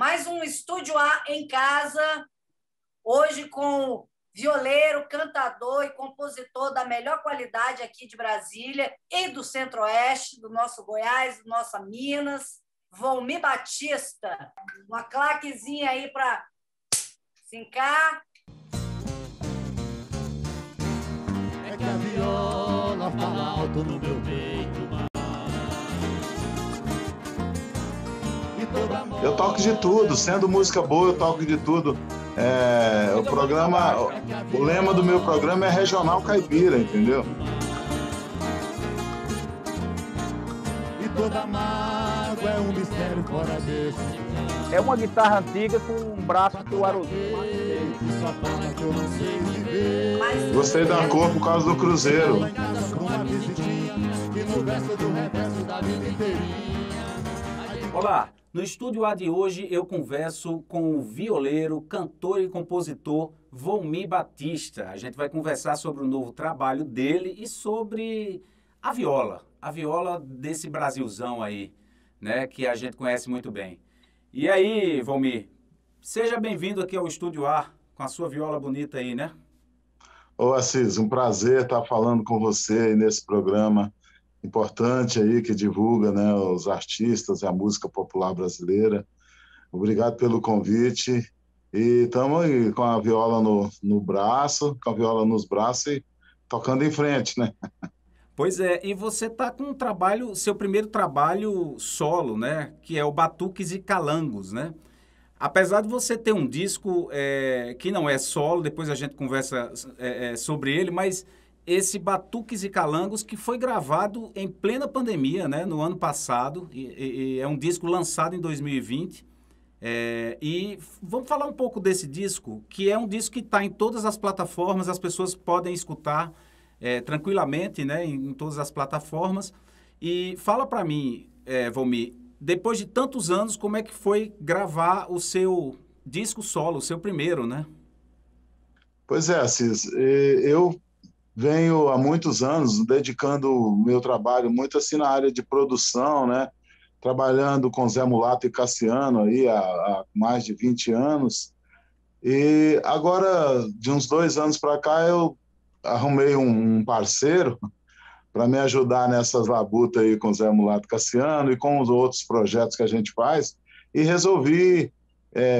Mais um Estúdio A em casa, hoje com violeiro, cantador e compositor da melhor qualidade aqui de Brasília e do Centro-Oeste, do nosso Goiás, do nosso Minas, Volmi Batista. Uma claquezinha aí para sincar. É que a viola fala alto no meu peito, mas... Eu toco de tudo, sendo música boa eu toco de tudo. É, o lema do meu programa é Regional Caipira, entendeu? E toda mágoa é um mistério fora desse. É uma guitarra antiga com um braço do Haroldo. Gostei da cor por causa do Cruzeiro. Olá, no Estúdio A de hoje eu converso com o violeiro, cantor e compositor Volmi Batista. A gente vai conversar sobre o novo trabalho dele e sobre a viola desse Brasilzão aí, né, que a gente conhece muito bem. E aí, Volmi, seja bem-vindo aqui ao Estúdio A, com a sua viola bonita aí, né? Ô, Assis, um prazer estar falando com você nesse programa importante aí que divulga, né, os artistas e a música popular brasileira. Obrigado pelo convite. E estamos aí com a viola no braço, com a viola nos braços e tocando em frente, né? Pois é, e você está com um trabalho, seu primeiro trabalho solo, né? Que é o Batuques e Calangos, né? Apesar de você ter um disco que não é solo, depois a gente conversa sobre ele, mas esse Batuques e Calangos, que foi gravado em plena pandemia, né, no ano passado, e é um disco lançado em 2020. E vamos falar um pouco desse disco, que é um disco que está em todas as plataformas, as pessoas podem escutar tranquilamente, né, em todas as plataformas. E fala para mim, Volmi, depois de tantos anos, como é que foi gravar o seu disco solo, o seu primeiro, né? Pois é, Assis, eu venho há muitos anos dedicando o meu trabalho muito assim na área de produção, né? Trabalhando com Zé Mulato e Cassiano aí há mais de 20 anos. E agora, de uns 2 anos para cá, eu arrumei um parceiro para me ajudar nessas labutas aí com o Zé Mulato Cassiano e com os outros projetos que a gente faz, e resolvi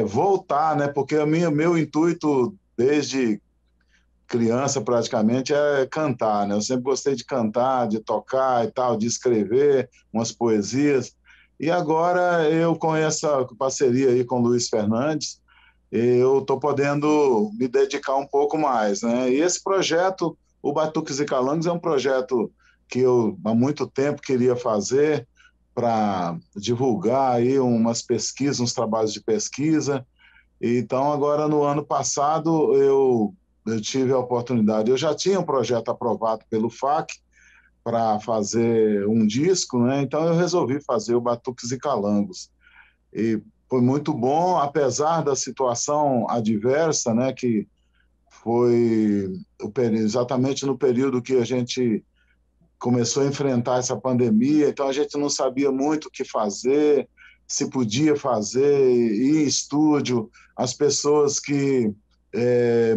voltar, né? Porque meu intuito desde criança praticamente é cantar, né? Eu sempre gostei de cantar, de tocar e tal, de escrever umas poesias, e agora eu, com essa parceria aí com o Luiz Fernandes, eu tô podendo me dedicar um pouco mais, né? E esse projeto, o Batuques e Calangos, é um projeto que eu há muito tempo queria fazer para divulgar aí umas pesquisas, uns trabalhos de pesquisa. Então, agora, no ano passado, eu tive a oportunidade. Eu já tinha um projeto aprovado pelo FAC para fazer um disco, né? Então, eu resolvi fazer o Batuques e Calangos. E foi muito bom, apesar da situação adversa, né, que foi exatamente no período que a gente começou a enfrentar essa pandemia, então a gente não sabia muito o que fazer, se podia fazer, ir em estúdio, as pessoas que,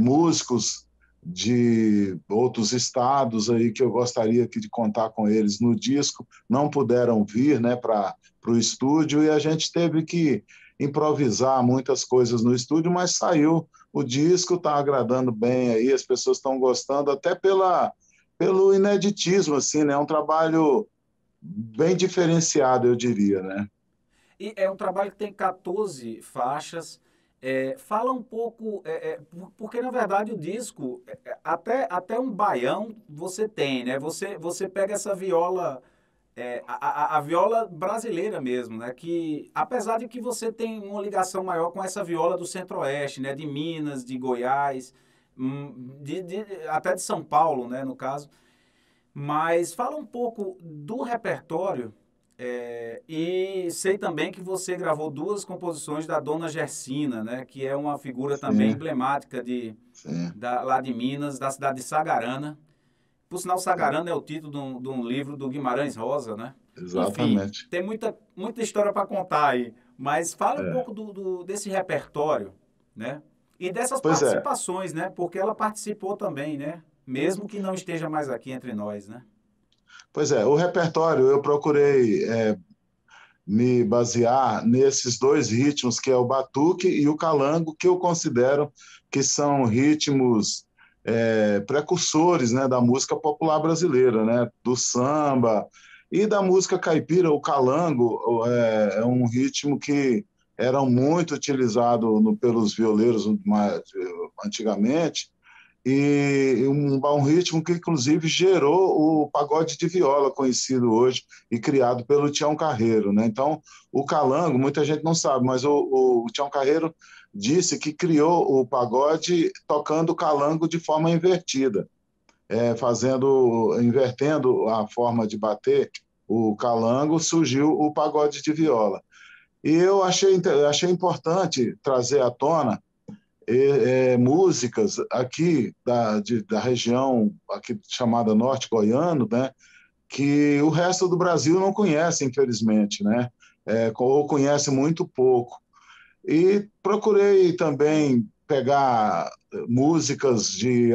músicos de outros estados aí que eu gostaria de contar com eles no disco, não puderam vir, né, para o estúdio, e a gente teve que improvisar muitas coisas no estúdio, mas saiu o disco, está agradando bem aí, as pessoas estão gostando, até pelo ineditismo, assim, né? É um trabalho bem diferenciado, eu diria, né? E é um trabalho que tem 14 faixas. Fala um pouco, porque na verdade o disco, até um baião você tem, né? Você pega essa viola... a viola brasileira mesmo, né? Que, apesar de que você tem uma ligação maior com essa viola do Centro-Oeste, né? De Minas, de Goiás, até de São Paulo, né? No caso. Mas fala um pouco do repertório, e sei também que você gravou 2 composições da Dona Gercina, né? Que é uma figura, sim, também emblemática lá de Minas, da cidade de Sagarana. Por sinal, Sagarana é o título de um livro do Guimarães Rosa, né? Exatamente. Enfim, tem muita história para contar aí. Mas fala um pouco desse repertório, né? E dessas participações, né? Porque ela participou também, né? Mesmo que não esteja mais aqui entre nós, né? Pois é, o repertório eu procurei me basear nesses dois ritmos, que é o batuque e o calango, que eu considero que são ritmos precursores, né, da música popular brasileira, né, do samba e da música caipira. O calango é um ritmo que era muito utilizado pelos violeiros antigamente, e um ritmo que, inclusive, gerou o pagode de viola, conhecido hoje e criado pelo Tião Carreiro, né? Então, o calango, muita gente não sabe, mas o Tião Carreiro disse que criou o pagode tocando o calango de forma invertida, invertendo a forma de bater o calango, surgiu o pagode de viola. E eu achei importante trazer à tona músicas aqui da região aqui chamada Norte Goiano, né, que o resto do Brasil não conhece, infelizmente, né, ou conhece muito pouco. E procurei também pegar músicas de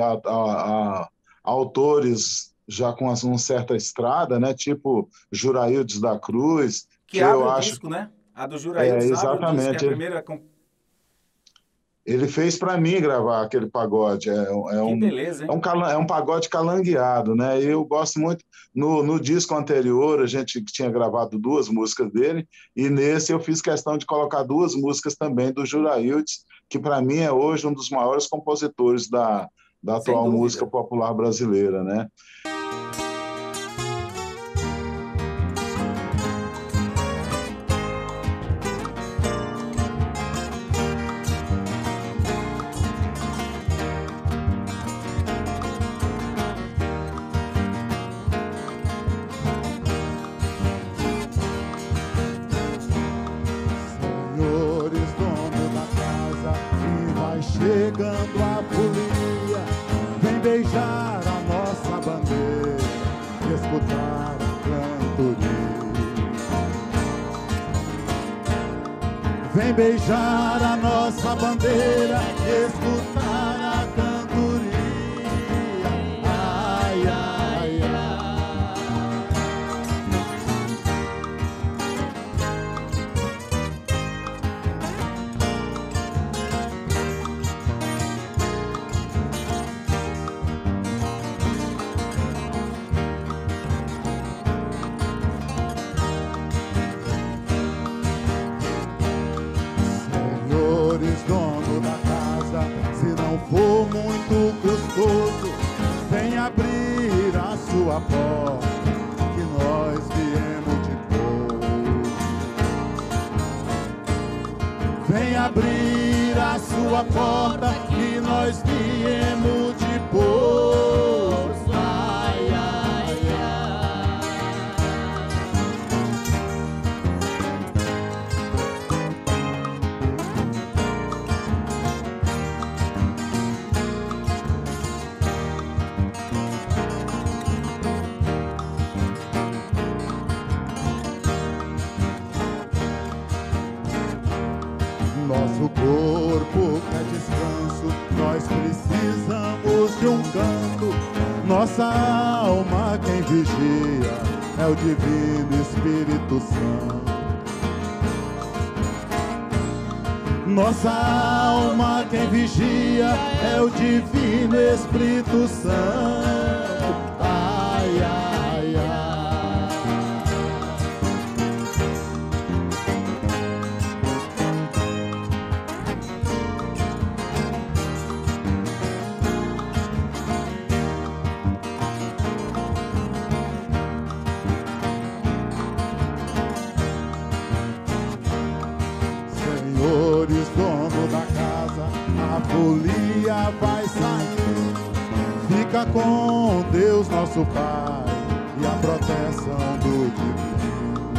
autores já com uma certa estrada, né, tipo Juraildes da Cruz, que abre o disco, né? A do Juraildes, exatamente, que é a primeira. Ele fez para mim gravar aquele pagode. Que beleza, hein? É um pagode calangueado, né? Eu gosto muito. No disco anterior, a gente tinha gravado duas músicas dele, e nesse eu fiz questão de colocar duas músicas também do Juraildes, que para mim é hoje um dos maiores compositores da atual música popular brasileira, né? Chegando a folia, vem beijar a nossa bandeira, escutar a cantoria. Vem beijar a nossa bandeira, escutar a cantoria. Ai, ai, for muito custoso, vem abrir a sua porta, que nós viemos de pouco. Vem abrir a sua porta, que nós viemos de pouco. Ai, ai, nosso corpo quer descanso, nós precisamos de um canto. Nossa alma quem vigia é o Divino Espírito Santo. Nossa alma quem vigia é o Divino Espírito Santo. Ai, ai, ai. Folia vai sair, fica com Deus nosso Pai e a proteção do Divino.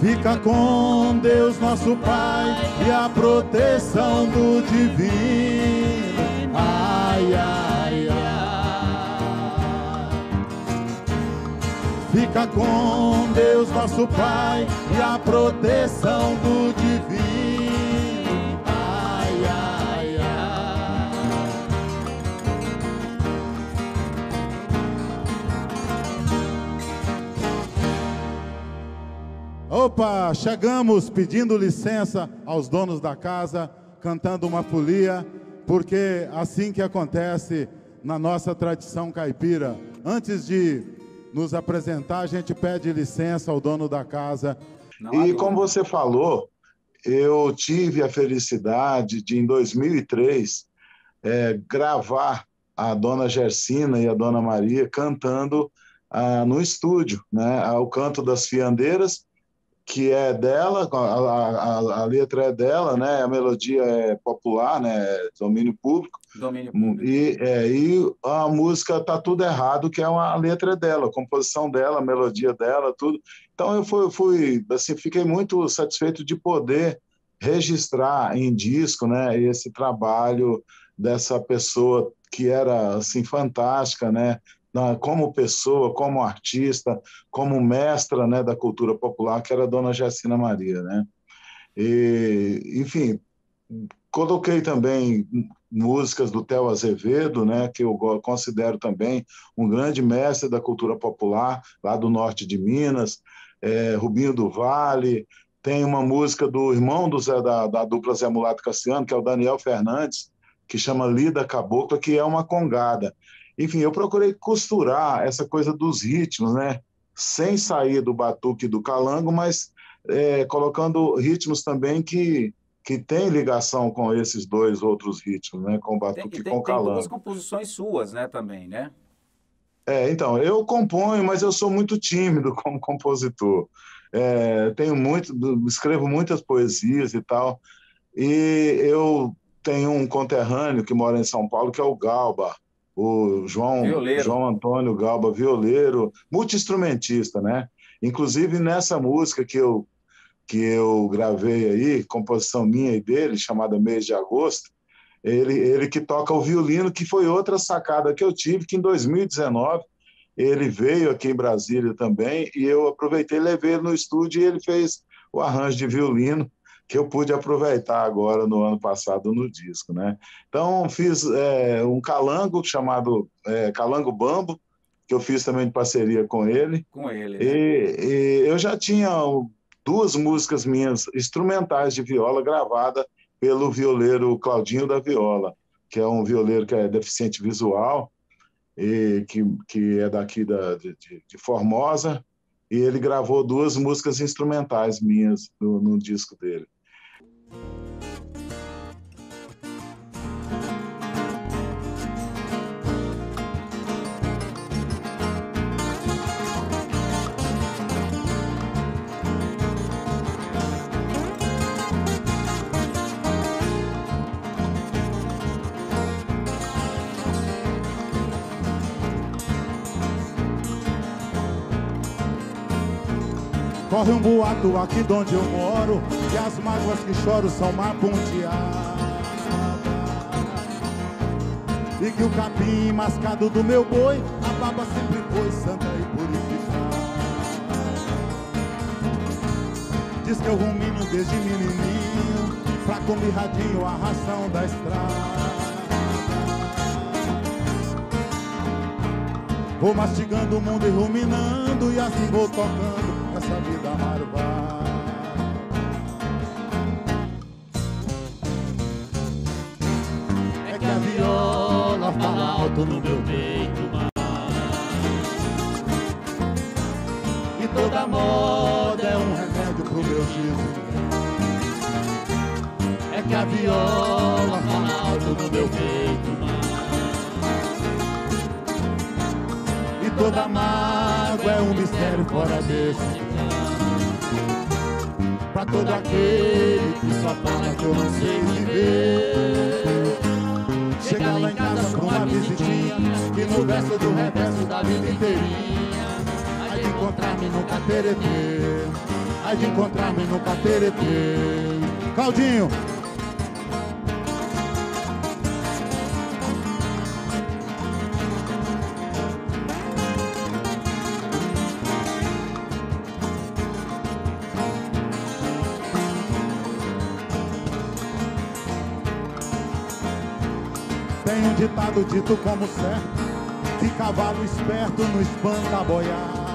Fica com Deus nosso Pai e a proteção do Divino. Ai, ai, ai. Fica com Deus nosso Pai e a proteção do divino. Ai, ai, ai. Opa, chegamos pedindo licença aos donos da casa, cantando uma folia, porque assim que acontece na nossa tradição caipira. Antes de nos apresentar, a gente pede licença ao dono da casa. E como você falou, eu tive a felicidade de, em 2003, gravar a Dona Gercina e a Dona Maria cantando no estúdio, né? O Canto das Fiandeiras, que é dela, a letra é dela, né? A melodia é popular, né? Domínio público. Domínio público. E a música Tá Tudo Errado, que é uma letra dela, a composição dela, a melodia dela, tudo. Então eu fui, assim, fiquei muito satisfeito de poder registrar em disco, né? Esse trabalho dessa pessoa que era assim fantástica, né? Como pessoa, como artista, como mestra, né, da cultura popular, que era a Dona Gercina Maria, né? E, enfim, coloquei também músicas do Theo Azevedo, né, que eu considero também um grande mestre da cultura popular, lá do norte de Minas, Rubinho do Vale. Tem uma música do irmão do Zé, da dupla Zé Mulato e Cassiano, que é o Daniel Fernandes, que chama Lida Cabocla, que é uma congada. Enfim, eu procurei costurar essa coisa dos ritmos, né? Sem sair do batuque e do calango, mas colocando ritmos também que tem ligação com esses dois outros ritmos, né? Com o batuque e com o calango. Tem duas composições suas, né, também, né? Então, eu componho, mas eu sou muito tímido como compositor. Escrevo muitas poesias e tal. E eu tenho um conterrâneo que mora em São Paulo, que é o Galba. O João Antônio Galba, violeiro, multi-instrumentista, né? Inclusive nessa música que eu gravei aí, composição minha e dele, chamada Mês de Agosto, ele que toca o violino, que foi outra sacada que eu tive, que em 2019 ele veio aqui em Brasília também, e eu aproveitei, levei ele no estúdio e ele fez o arranjo de violino, que eu pude aproveitar agora no ano passado no disco, né? Então fiz um calango chamado Calango Bambo, que eu fiz também de parceria com ele. Com ele. Né? E eu já tinha duas músicas minhas instrumentais de viola gravada pelo violeiro Claudinho da Viola, que é um violeiro que é deficiente visual e que é daqui de Formosa, e ele gravou duas músicas instrumentais minhas no disco dele. Corre um boato aqui de onde eu moro, e as mágoas que choro são mapunteadas, e que o capim mascado do meu boi, a baba sempre foi santa e purificada. Diz que eu rumino desde menininho, pra comer radinho a ração da estrada. Vou mastigando o mundo e ruminando, e assim vou tocando essa vida marvada. É que a viola fala alto no meu peito, mas e toda moda é um remédio pro meu giz. É que a viola fala alto no meu peito, mas e toda mágoa é um mistério fora desse. Pra todo aquele que só fala que eu não sei viver, chega lá em casa com uma visitinha, e no verso do reverso da vida inteirinha, há de encontrar-me no cateretê, há de encontrar-me no cateretê. Claudinho! Tem um ditado dito como certo, que cavalo esperto não espanta a boiada.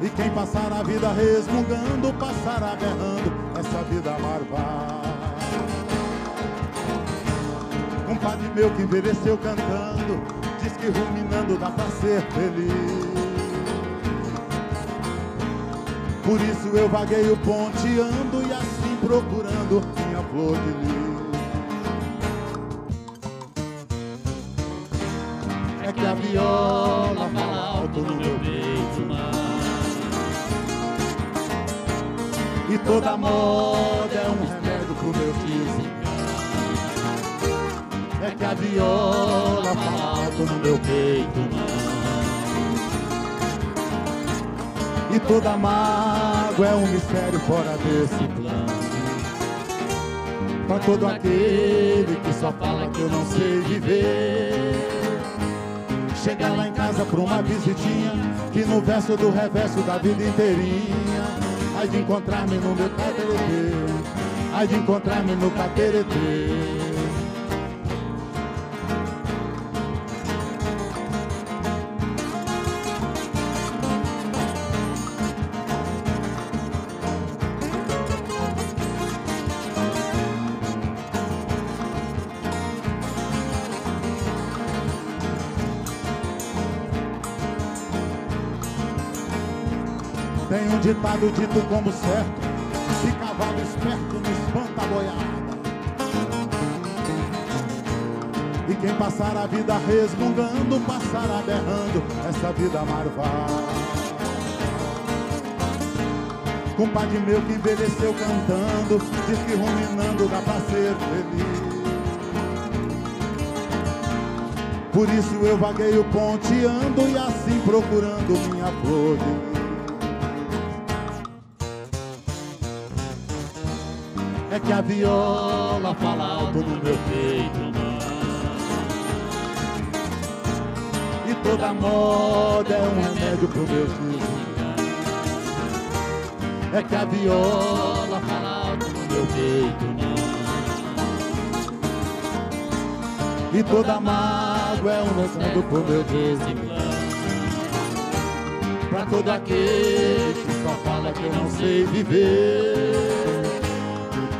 E quem passar a vida resmungando, passará berrando essa vida marvada. Um padre meu que envelheceu cantando, diz que ruminando dá pra ser feliz. Por isso eu vagueio ponteando e assim procurando minha flor de lis. É que a viola fala alto no meu peito, mano. E toda moda é um remédio pro meu desencanto. É que a viola fala alto no meu peito, mano. E toda mágoa é um mistério fora desse plano. Pra todo aquele que só fala que eu não sei viver, chega lá em casa pra uma visitinha, que no verso do reverso da vida inteirinha há de encontrar-me no meu cateretê, há de encontrar-me no cateretê. Tem um ditado dito como certo, que cavalo esperto não espanta a boiada. E quem passar a vida resmungando, passará berrando essa vida marvada. Compadre meu que envelheceu cantando, diz que ruminando dá pra ser feliz. Por isso eu vagueio ponteando e assim procurando minha flor de lis. É que a viola fala alto no meu peito, mano. E toda moda é um remédio pro meu desencanto. É que a viola fala alto no meu peito, mano. E toda mágoa é um remédio pro meu desencanto. Pra todo aquele que só fala que eu não sei viver,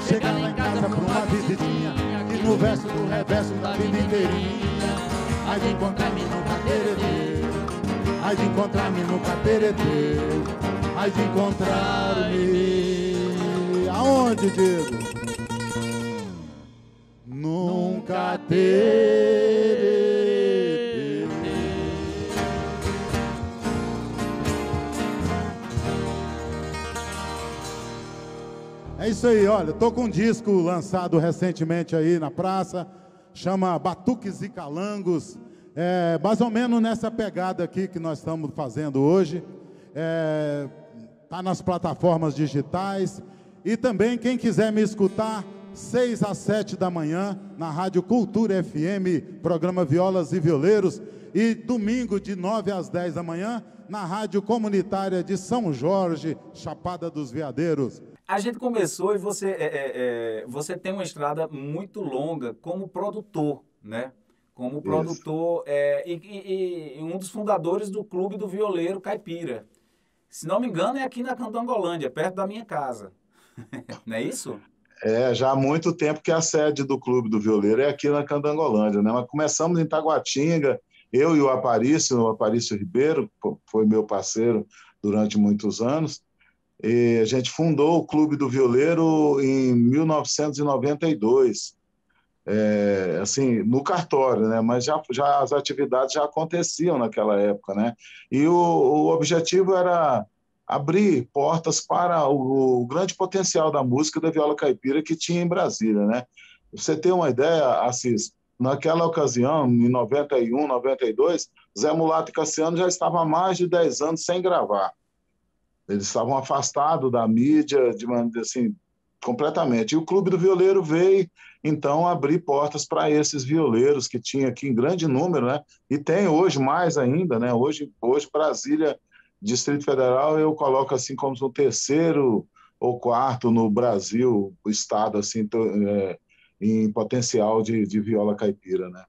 chega lá em casa pra uma visitinha, que no verso do reverso da vida inteirinha há de encontrar-me no cateretê, há de encontrar-me no cateretê, há de encontrar-me... Aonde, Diego? Num cateretê. É isso aí, olha, estou com um disco lançado recentemente aí na praça, chama Batuques e Calangos, mais ou menos nessa pegada aqui que nós estamos fazendo hoje, está nas plataformas digitais, e também quem quiser me escutar, 6 às 7 da manhã, na Rádio Cultura FM, programa Violas e Violeiros, e domingo de 9 às 10 da manhã, na Rádio Comunitária de São Jorge, Chapada dos Veadeiros. A gente começou e você tem uma estrada muito longa como produtor, né? Como produtor e um dos fundadores do Clube do Violeiro Caipira. Se não me engano, é aqui na Candangolândia, perto da minha casa. Não é isso? É, já há muito tempo que a sede do Clube do Violeiro é aqui na Candangolândia, né? Mas começamos em Taguatinga, eu e o Aparício Ribeiro, foi meu parceiro durante muitos anos. E a gente fundou o Clube do Violeiro em 1992, assim, no cartório, né? Mas já as atividades já aconteciam naquela época, né? E o objetivo era abrir portas para o grande potencial da música da viola caipira que tinha em Brasília, né? Você tem uma ideia, Assis, naquela ocasião, em 91, 92, Zé Mulato e Cassiano já estavam há mais de 10 anos sem gravar. Eles estavam afastados da mídia, de maneira assim, completamente. E o Clube do Violeiro veio, então, abrir portas para esses violeiros que tinha aqui em grande número, né? E tem hoje mais ainda, né? Hoje Brasília, Distrito Federal, eu coloco assim como o terceiro ou quarto no Brasil, o estado assim, em potencial de viola caipira, né?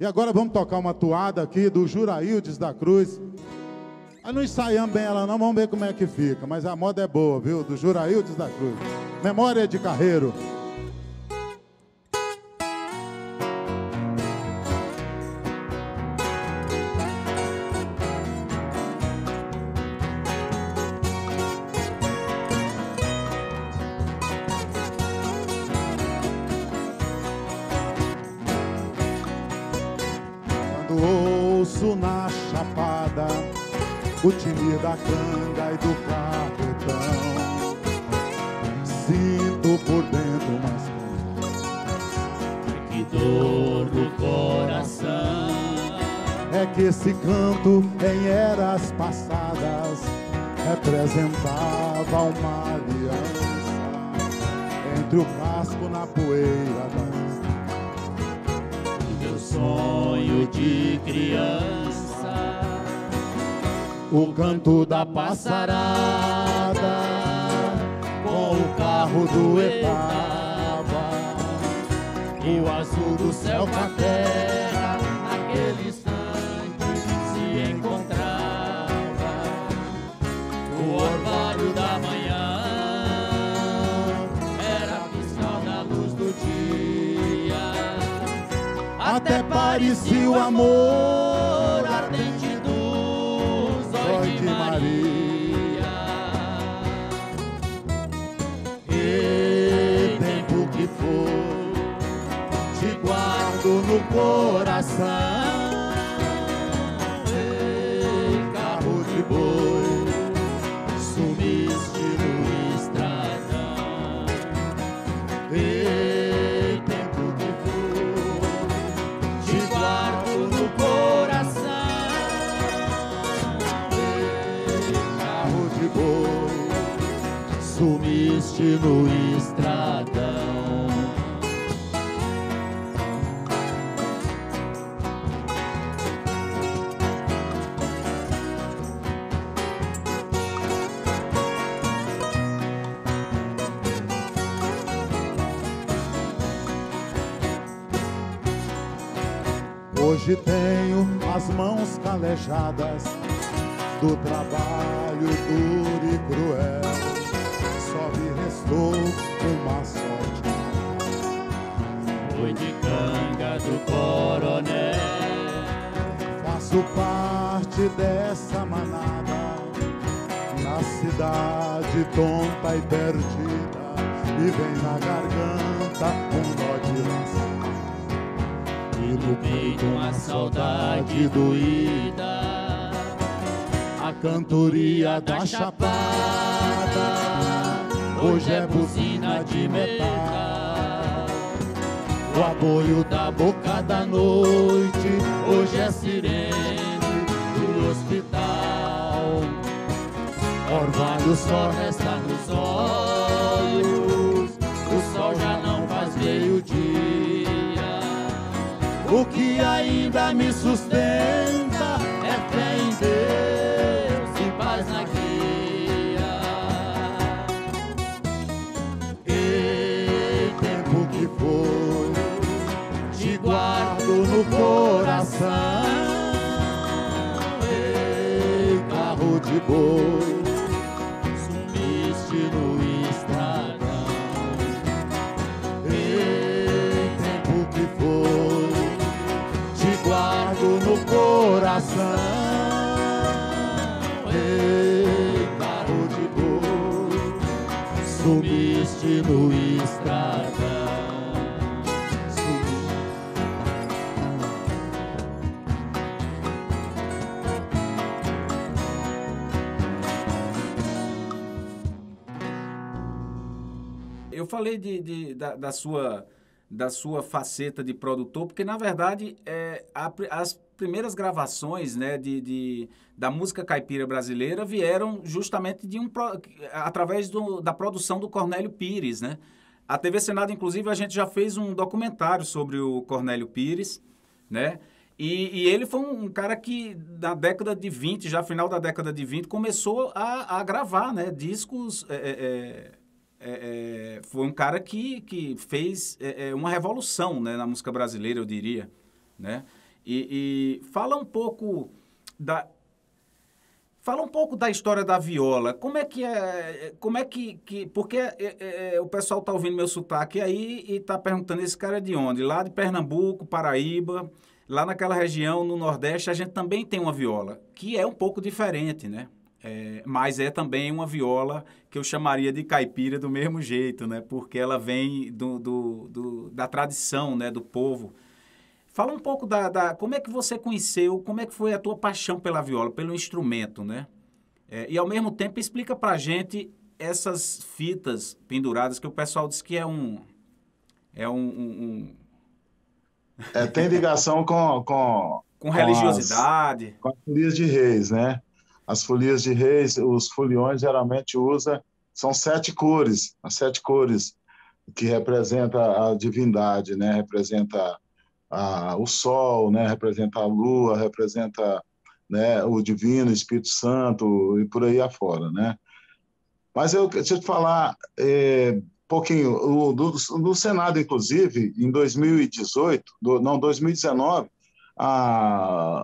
E agora vamos tocar uma toada aqui do Juraildes da Cruz. Aí não ensaiamos bem ela não, vamos ver como é que fica. Mas a moda é boa, viu? Do Juraildes da Cruz. Memória de Carreiro. O time da canga e do capitão, sinto por dentro umas coisas. Que dor do coração. É que esse canto em eras passadas representava uma aliança entre o casco na poeira das... O meu sonho de criança, o canto da passarada com o carro do Etapa e o azul do céu cratera. Naquele instante se encontrava o orvalho da manhã, era a cristal da luz do dia. Até parecia o amor de Maria. E tempo que for, te guardo no coração. Ei, carro de boi, sumiste no estradão. Ei, tempo que for, te guardo no coração. Sumiste no estradão. Hoje tenho as mãos calejadas do trabalho duro e cruel. Só me restou uma sorte. Foi de canga do coronel. Faço parte dessa manada na cidade tonta e perdida. E vem na garganta um nó de laço. E no meio de uma saudade doída, a cantoria da Chapada hoje é buzina de metal. O aboio da boca da noite hoje é sirene do hospital. Orvalho só resta nos olhos, o sol já não faz meio-dia. O que ainda me sustenta é fé em Deus e paz na guia. No coração, ei, carro de boi, sumiste no estradão. Ei, tempo que foi, te guardo no coração. Ei, carro de boi, sumiste no estradão. Eu falei da sua faceta de produtor, porque, na verdade, as primeiras gravações, né, da música caipira brasileira vieram justamente através da produção do Cornélio Pires, né? A TV Senado, inclusive, a gente já fez um documentário sobre o Cornélio Pires, né? E ele foi um cara que, na década de 20, já final da década de 20, começou a gravar, né, discos... foi um cara que fez uma revolução, né, na música brasileira, eu diria, né? E fala um pouco da... Fala um pouco da história da viola. Como é que é... porque o pessoal está ouvindo meu sotaque aí e está perguntando, esse cara é de onde? Lá de Pernambuco, Paraíba, lá naquela região, no Nordeste, a gente também tem uma viola, que é um pouco diferente, né? Mas é também uma viola que eu chamaria de caipira do mesmo jeito, né? Porque ela vem da tradição, né, do povo. Fala um pouco como é que você conheceu, como é que foi a tua paixão pela viola, pelo instrumento, né? E, ao mesmo tempo, explica pra gente essas fitas penduradas que o pessoal diz que tem ligação com religiosidade. Com as folias de reis, né? As folias de reis, os foliões geralmente são 7 cores. As 7 cores que representam a divindade, né? Representa o sol, né, representa a lua, representa, né, o divino, o Espírito Santo, e por aí afora, né? Mas deixa eu te falar pouquinho do Senado, inclusive, em 2019,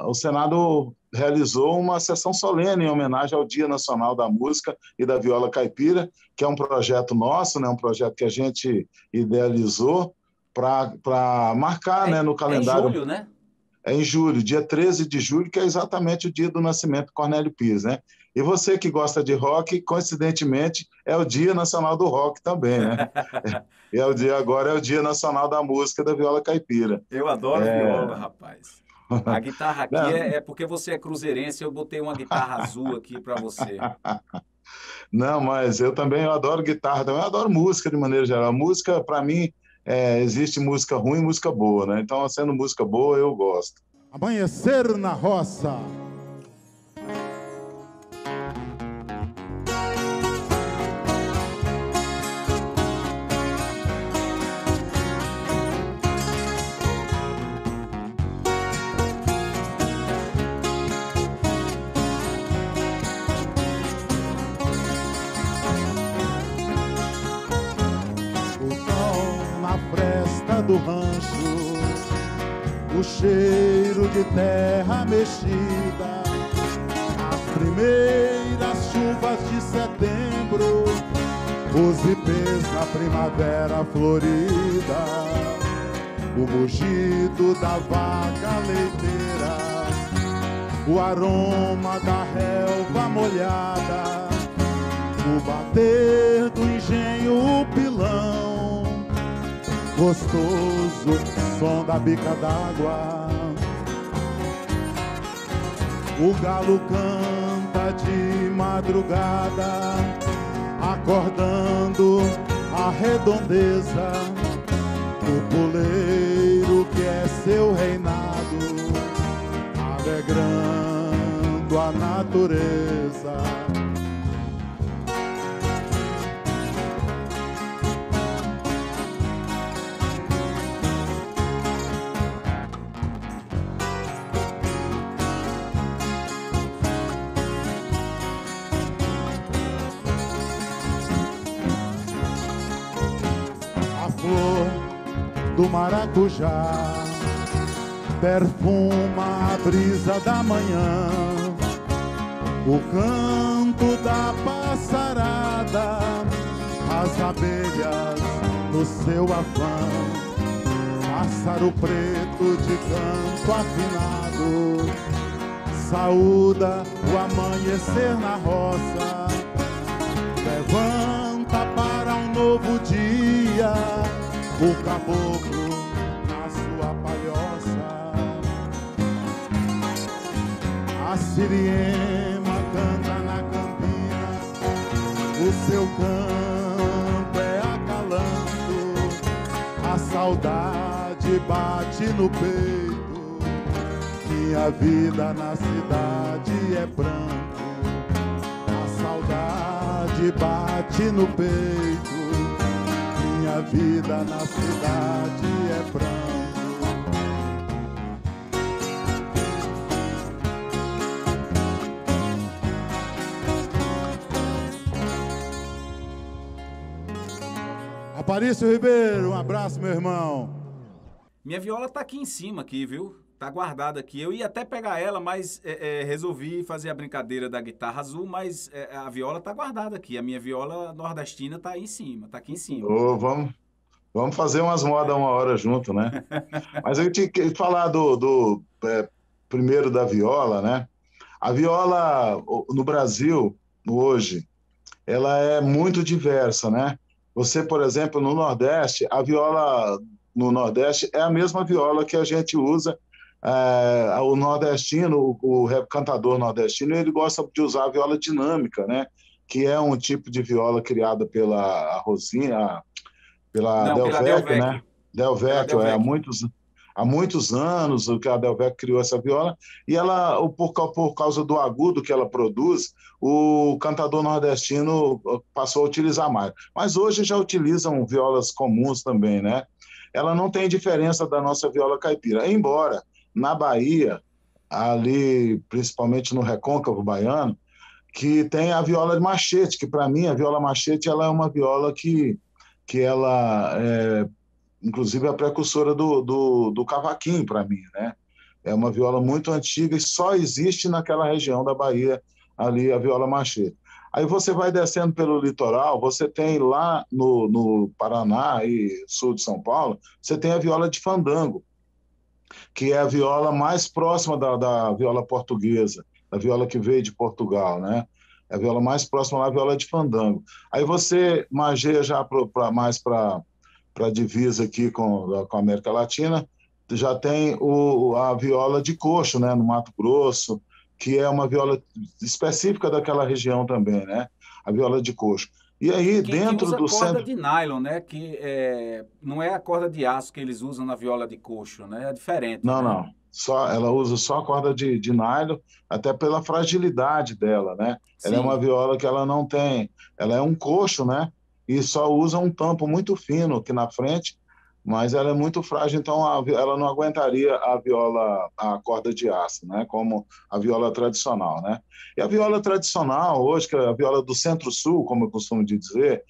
o Senado realizou uma sessão solene em homenagem ao Dia Nacional da Música e da Viola Caipira, que é um projeto nosso, né, um projeto que a gente idealizou, para marcar, né, no calendário. É em julho, né? É em julho, dia 13 de julho, que é exatamente o dia do nascimento de Cornélio Pires, né? E você que gosta de rock, coincidentemente, é o Dia Nacional do Rock também, né? Agora é o Dia Nacional da Música da Viola Caipira. Eu adoro viola, rapaz. A guitarra aqui é porque você é cruzeirense, eu botei uma guitarra azul aqui para você. Não, mas eu adoro guitarra, também eu adoro música de maneira geral. A música, para mim, existe música ruim e música boa, né? Então, sendo música boa, eu gosto. Amanhecer na roça. Do rancho, o cheiro de terra mexida, as primeiras chuvas de setembro, os ipês na primavera florida, o mugido da vaca leiteira, o aroma da relva molhada, o bater do engenho pilão, gostoso som da bica d'água. O galo canta de madrugada, acordando a redondeza do poleiro que é seu reinado, alegrando a natureza. Do maracujá perfuma a brisa da manhã, o canto da passarada, as abelhas no seu afã, pássaro preto de canto afinado saúda o amanhecer na roça, levanta para um novo dia o caboclo na sua palhoça. A siriema canta na campina, o seu canto é acalando, a saudade bate no peito, minha vida na cidade é branco, a saudade bate no peito, a vida na cidade é branco. Aparício Ribeiro, um abraço, meu irmão. Minha viola tá aqui em cima, aqui, viu? Tá guardada aqui. Eu ia até pegar ela, mas resolvi fazer a brincadeira da guitarra azul, mas a viola tá guardada aqui. A minha viola nordestina tá aí em cima, tá aqui em cima. Ô, vamos fazer umas modas uma hora junto, né? Mas eu tinha que falar primeiro da viola, né? A viola no Brasil, hoje, ela é muito diversa, né? Você, por exemplo, no Nordeste, a viola no Nordeste é a mesma viola que a gente usa. O nordestino, o cantador nordestino, ele gosta de usar a viola dinâmica, né? Que é um tipo de viola criada pela Rosinha, pela Del Vecchio, né? Del Vecchio, há muitos anos que a Del Vecchio criou essa viola, e ela, por causa do agudo que ela produz, o cantador nordestino passou a utilizar mais. Mas hoje já utilizam violas comuns também, né? Ela não tem diferença da nossa viola caipira, embora na Bahia, ali principalmente no Recôncavo Baiano, que tem a viola de machete, que para mim a viola machete ela é uma viola que ela é, inclusive a precursora do cavaquinho para mim, né? É uma viola muito antiga e só existe naquela região da Bahia, ali a viola machete. Aí você vai descendo pelo litoral, você tem lá no Paraná e sul de São Paulo, você tem a viola de fandango, que é a viola mais próxima da viola portuguesa, da viola que veio de Portugal, né? É a viola mais próxima lá, a viola de fandango. Aí você mageia já mais para a divisa aqui com a América Latina, já tem a viola de coxo, né, no Mato Grosso, que é uma viola específica daquela região também, né? A viola de coxo. E aí, dentro do centro... corda de nylon, né? Que não é a corda de aço que eles usam na viola de coxo, né? É diferente. Não, né? Não. Ela usa só a corda de nylon, até pela fragilidade dela, né? Sim. Ela é uma viola que ela não tem... Ela é um coxo, né? E só usa um tampo muito fino aqui na frente, mas ela é muito frágil, então ela não aguentaria a corda de aço, né? Como a viola tradicional, né? E a viola tradicional hoje, que é a viola do Centro-Sul, como eu costumo dizer,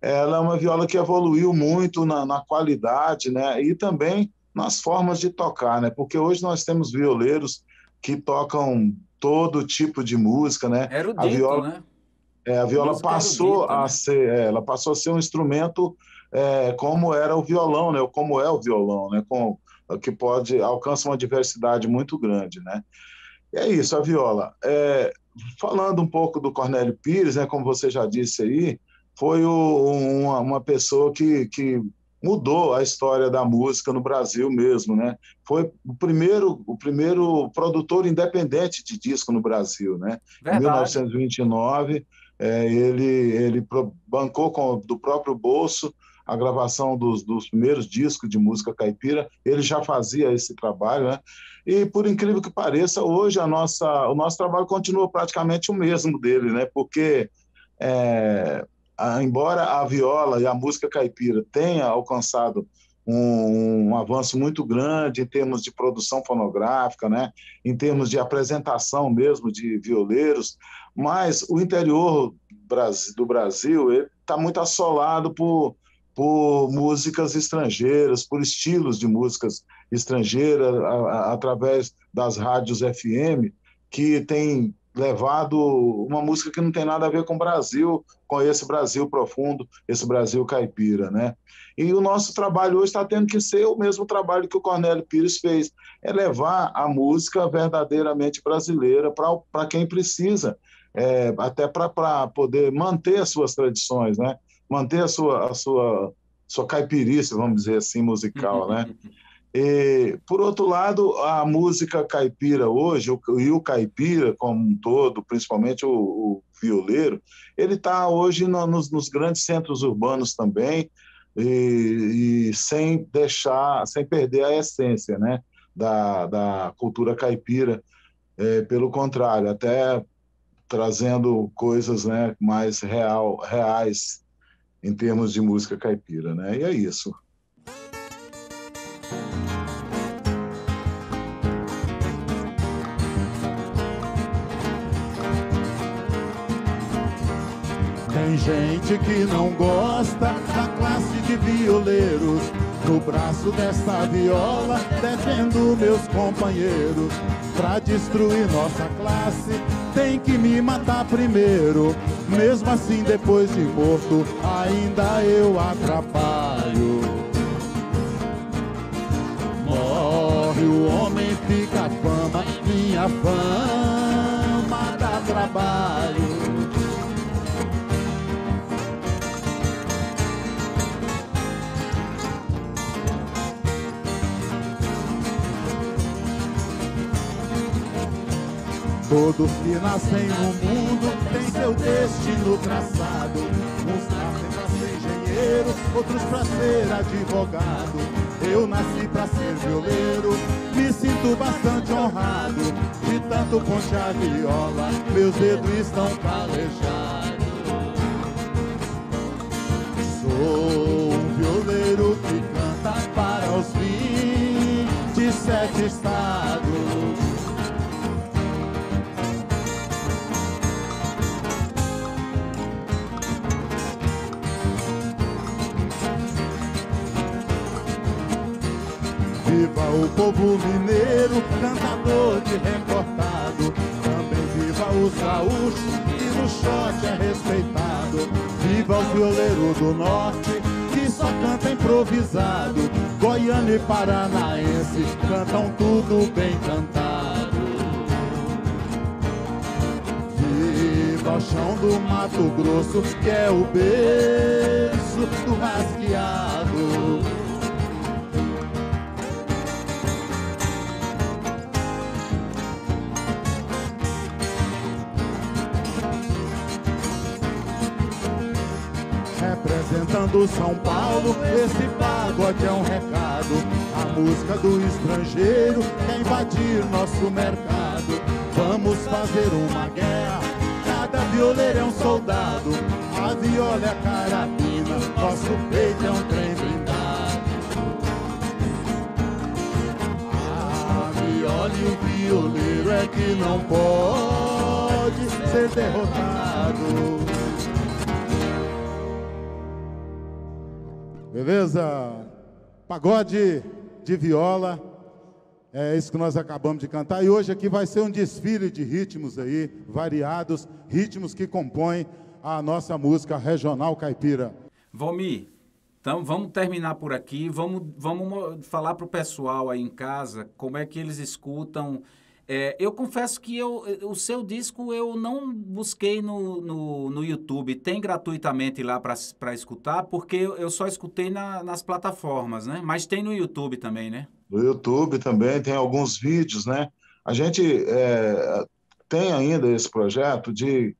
ela é uma viola que evoluiu muito na qualidade, né? E também nas formas de tocar, né? Porque hoje nós temos violeiros que tocam todo tipo de música, né? Erudito, a viola, né? A viola passou erudito, a ser, né? Ela passou a ser um instrumento como era o violão, né? Como é o violão, né? Que alcança uma diversidade muito grande, né? E é isso, a viola. Falando um pouco do Cornélio Pires, né? Como você já disse aí, foi uma pessoa que mudou a história da música no Brasil mesmo, né? Foi o primeiro produtor independente de disco no Brasil, né? Verdade. Em 1929, ele bancou do próprio bolso a gravação dos primeiros discos de música caipira. Ele já fazia esse trabalho, né? E por incrível que pareça, hoje o nosso trabalho continua praticamente o mesmo dele, né? Porque embora a viola e a música caipira tenha alcançado um avanço muito grande em termos de produção fonográfica, né? Em termos de apresentação mesmo de violeiros, mas o interior do Brasil está muito assolado por músicas estrangeiras, por estilos de músicas estrangeiras, através das rádios FM, que tem levado uma música que não tem nada a ver com o Brasil, com esse Brasil profundo, esse Brasil caipira, né? E o nosso trabalho hoje está tendo que ser o mesmo trabalho que o Cornélio Pires fez, levar a música verdadeiramente brasileira para quem precisa, até para poder manter as suas tradições, né? Manter a sua caipirice, vamos dizer assim, musical, né? E, por outro lado, a música caipira hoje, e o caipira como um todo, principalmente o violeiro, ele está hoje nos grandes centros urbanos também, e sem perder a essência, né, da cultura caipira, pelo contrário, até trazendo coisas, né, mais reais em termos de música caipira, né? E é isso. gente que não gosta da classe de violeiros. No braço dessa viola defendo meus companheiros. Pra destruir nossa classe tem que me matar primeiro. Mesmo assim depois de morto ainda eu atrapalho. Morre o homem, fica a fama, minha fama dá trabalho. Todos que nascem no mundo têm seu destino traçado. Uns nascem pra ser engenheiro, outros pra ser advogado. Eu nasci pra ser violeiro, me sinto bastante honrado. De tanto conchar viola, meus dedos estão calejados. Sou um violeiro que canta para os 27 estados. Viva o povo mineiro, cantador de recortado. Também viva os gaúchos, que no shot é respeitado. Viva o violeiro do norte, que só canta improvisado. Goiano e paranaense, cantam tudo bem cantado. Viva o chão do Mato Grosso, que é o berço do rasgueado. Representando São Paulo, esse pagode é um recado. A música do estrangeiro quer invadir nosso mercado. Vamos fazer uma guerra, cada violeiro é um soldado. A viola é a carabina, nosso peito é um trem blindado. A viola e o violeiro é que não pode ser derrotado. Beleza? Pagode de viola, é isso que nós acabamos de cantar. E hoje aqui vai ser um desfile de ritmos aí, variados, ritmos que compõem a nossa música regional caipira. Volmi, então vamos terminar por aqui, vamos falar para o pessoal aí em casa como é que eles escutam. Eu confesso que o seu disco eu não busquei no YouTube. Tem gratuitamente lá para escutar, porque eu só escutei nas plataformas, né? Mas tem no YouTube também, né? No YouTube também tem alguns vídeos, né? A gente tem ainda esse projeto de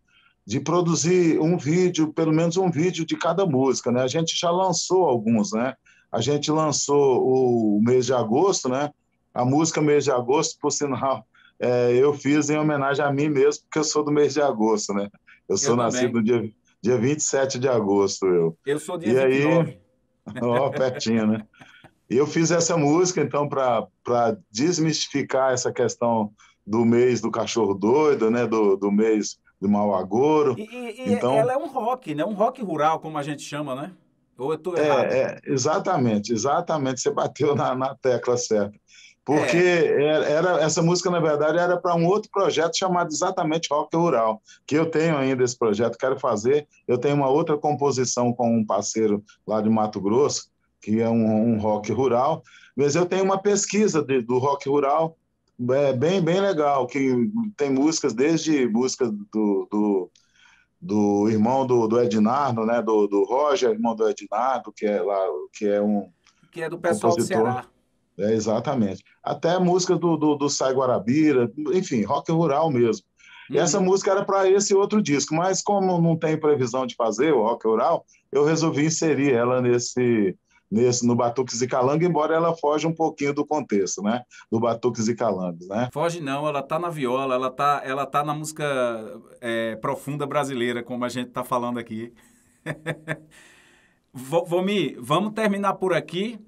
produzir um vídeo, pelo menos um vídeo de cada música, né? A gente já lançou alguns, né? A gente lançou o mês de agosto, né? A música Mês de Agosto, por sinal... eu fiz em homenagem a mim mesmo, porque eu sou do mês de agosto, né? Eu sou nascido no dia 27 de agosto, eu. Eu sou dia 29. Aí, ó, pertinho, né? E eu fiz essa música, então, para desmistificar essa questão do mês do cachorro doido, né? Do mês do mau agouro. E então, ela é um rock, né? Um rock rural, como a gente chama, né? Ou eu tô errado? Exatamente, exatamente. Você bateu na tecla certa. Porque essa música, na verdade, era para um outro projeto chamado exatamente Rock Rural, que eu tenho ainda esse projeto, quero fazer. Eu tenho uma outra composição com um parceiro lá de Mato Grosso, que é um rock rural, mas eu tenho uma pesquisa do rock rural bem legal, que tem músicas, desde músicas do irmão do Ednardo, né? do Roger, irmão do Ednardo, que é do pessoal compositor. Do Ceará. Exatamente. Até música do Sai Guarabira, enfim, rock rural mesmo. E essa música era para esse outro disco, mas como não tem previsão de fazer o rock rural, eu resolvi inserir ela no Batuques e Calangos, embora ela foge um pouquinho do contexto, né? Do Batuques e Calangos, né? Foge não, ela tá na viola, ela tá na música profunda brasileira, como a gente tá falando aqui. Vamos terminar por aqui.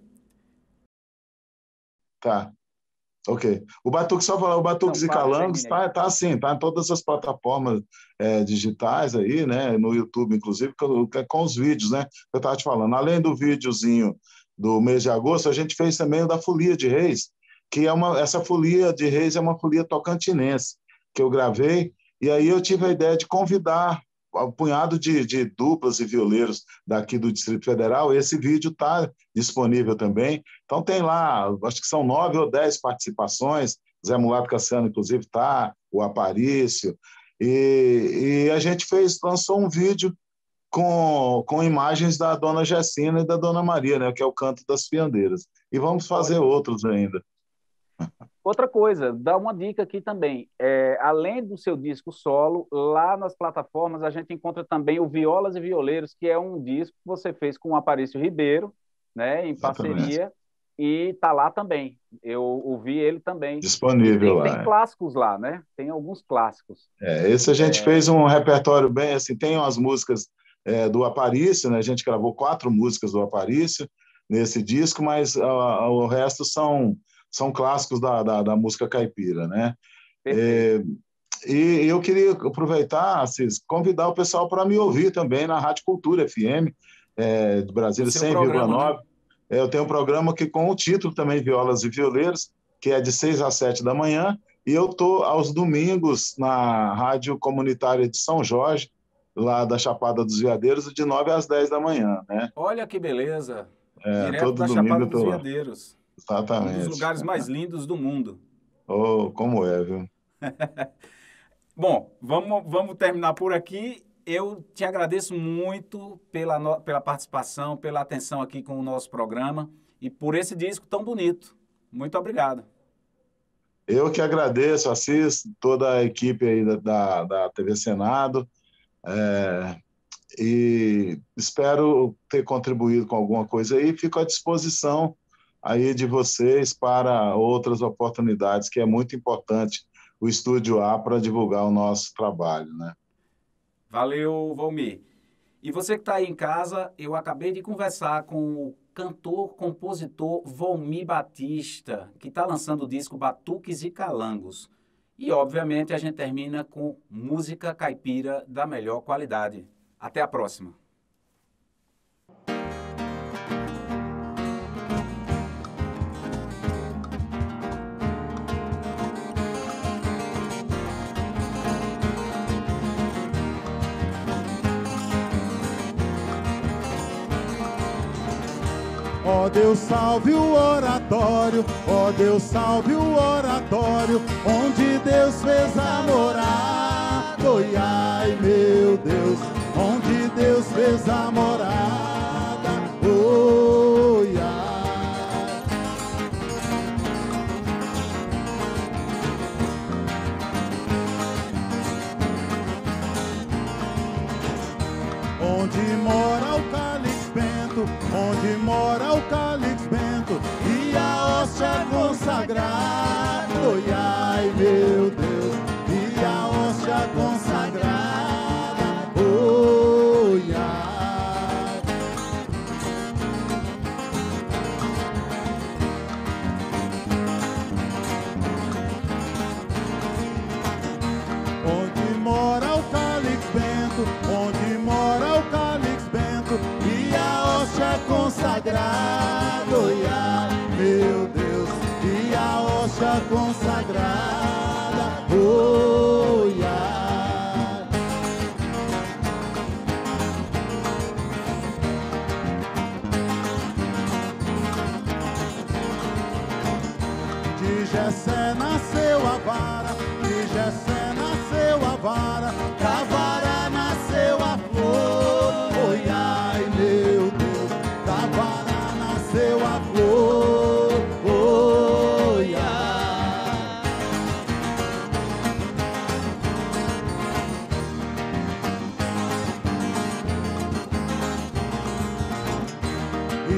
Tá. Ok. O Batuques, só falar, o Batuques e Calangos tá assim, tá em todas as plataformas digitais aí, né? No YouTube, inclusive, com os vídeos, né? Eu estava te falando. Além do videozinho do mês de agosto, a gente fez também o da Folia de Reis, que é essa Folia de Reis é uma folia tocantinense, que eu gravei, e aí eu tive a ideia de convidar um punhado de duplas e violeiros daqui do Distrito Federal. Esse vídeo está disponível também. Então tem lá, acho que são 9 ou 10 participações, Zé Mulato e Cassiano, inclusive, está, o Aparício, e a gente lançou um vídeo com imagens da Dona Gercina e da Dona Maria, né, que é o Canto das Fiandeiras. E vamos fazer outros ainda. Outra coisa, dá uma dica aqui também. Além do seu disco solo, lá nas plataformas a gente encontra também o Violas e Violeiros, que é um disco que você fez com o Aparício Ribeiro, né, em parceria, e tá lá também. Eu ouvi ele também. Disponível lá. Tem clássicos lá, né? Tem alguns clássicos. Esse a gente fez um repertório bem assim, tem umas músicas do Aparício, né? A gente gravou 4 músicas do Aparício nesse disco, mas o resto são clássicos da música caipira, né? E eu queria aproveitar, Assis, convidar o pessoal para me ouvir também na Rádio Cultura FM de Brasília, 100,9. Né? Eu tenho um programa que com o título também Violas e Violeiros, que é de 6 às 7 da manhã, e eu estou aos domingos na Rádio Comunitária de São Jorge, lá da Chapada dos Veadeiros, de 9 às 10 da manhã, né? Olha que beleza! Direto todo da domingo Chapada dos Veadeiros. Exatamente. Um dos lugares mais lindos do mundo. Oh, como é, viu? Bom, vamos terminar por aqui. Eu te agradeço muito pela participação, pela atenção aqui com o nosso programa e por esse disco tão bonito. Muito obrigado. Eu que agradeço, Assis, toda a equipe aí da TV Senado. E espero ter contribuído com alguma coisa aí. Fico à disposição aí de vocês para outras oportunidades, que é muito importante o Estúdio A para divulgar o nosso trabalho, né? Valeu, Volmi. E você que está aí em casa, eu acabei de conversar com o cantor, compositor Volmi Batista, que está lançando o disco Batuques e Calangos. E, obviamente, a gente termina com música caipira da melhor qualidade. Até a próxima. Ó Deus, salve o oratório, ó Deus, salve o oratório, onde Deus fez a morada, e ai meu Deus, onde Deus fez a morada, oi, ai. Onde mora o Calix Bento, onde mora o Calix Bento e a hóstia consagrada, oi, ai meu Deus, e a hóstia consagrada. Consagrado, e meu Deus, e a hóstia consagrada, oh, ia. De Jessé nasceu a vara, de Jessé nasceu a vara, da vara nasceu a flor, oi, ai meu Deus. Da vara nasceu a flor, oh, yeah.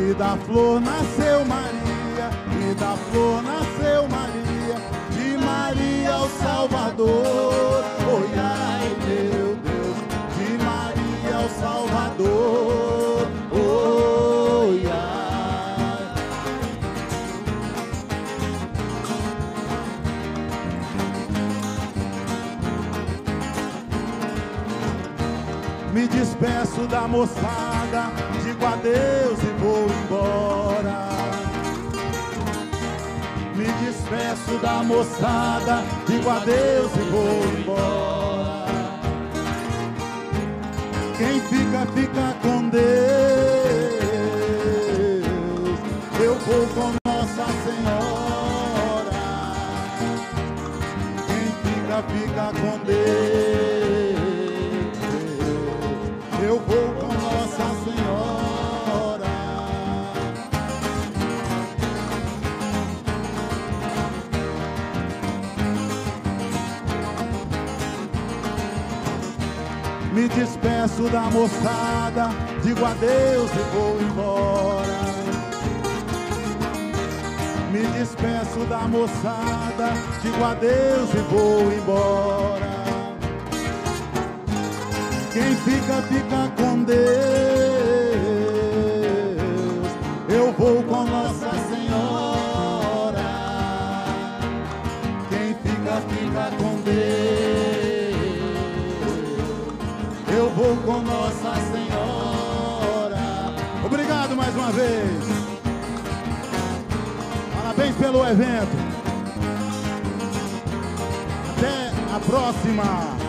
E da flor nasceu Maria, e da flor nasceu Maria, de Maria ao Salvador, oh, yeah, meu Deus, de Maria ao Salvador, oh. da moçada, digo adeus e vou embora. Me despeço da moçada, digo adeus e vou embora. Quem fica, fica com Deus, eu vou com Nossa Senhora. Quem fica, fica com Deus, eu vou com Nossa Senhora. Me despeço da moçada, digo adeus e vou embora. Me despeço da moçada, digo adeus e vou embora. Quem fica, fica com Deus, eu vou com Nossa Senhora. Quem fica, fica com Deus, eu vou com Nossa Senhora. Obrigado mais uma vez. Parabéns pelo evento. Até a próxima.